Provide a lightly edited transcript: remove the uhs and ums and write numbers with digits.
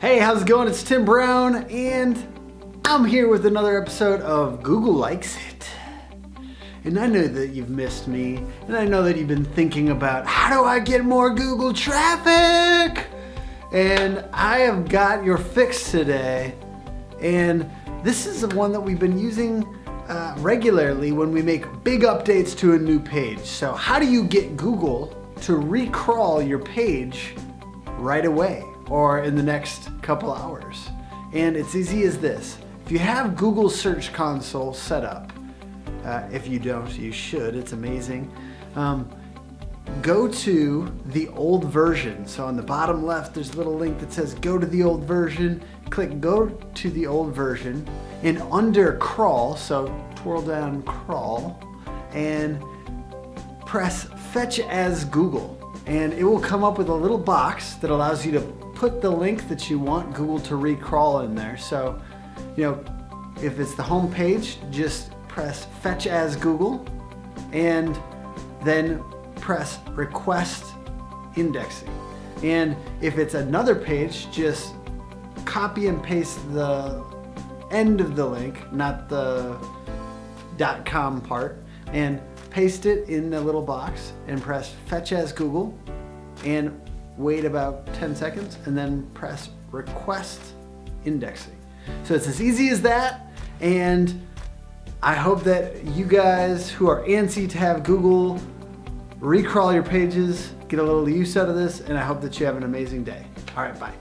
Hey, how's it going? It's Tim Brown, and I'm here with another episode of Google Likes It. And I know that you've missed me, and I know that you've been thinking about, how do I get more Google traffic? And I have got your fix today. And this is the one that we've been using regularly when we make big updates to a new page. So how do you get Google to recrawl your page right away, or in the next couple hours? And it's easy as this. If you have Google Search Console set up, if you don't, you should, it's amazing. Go to the old version. So on the bottom left, there's a little link that says go to the old version. Click go to the old version, and under crawl, so twirl down crawl, and press fetch as Google. And it will come up with a little box that allows you to put the link that you want Google to recrawl in there. So, you know, if it's the home page, just press fetch as Google and then press request indexing. And if it's another page, just copy and paste the end of the link, not the .com part, and paste it in the little box and press fetch as Google and wait about 10 seconds and then press request indexing. So it's as easy as that, and I hope that you guys who are antsy to have Google recrawl your pages get a little use out of this, and I hope that you have an amazing day. All right, bye.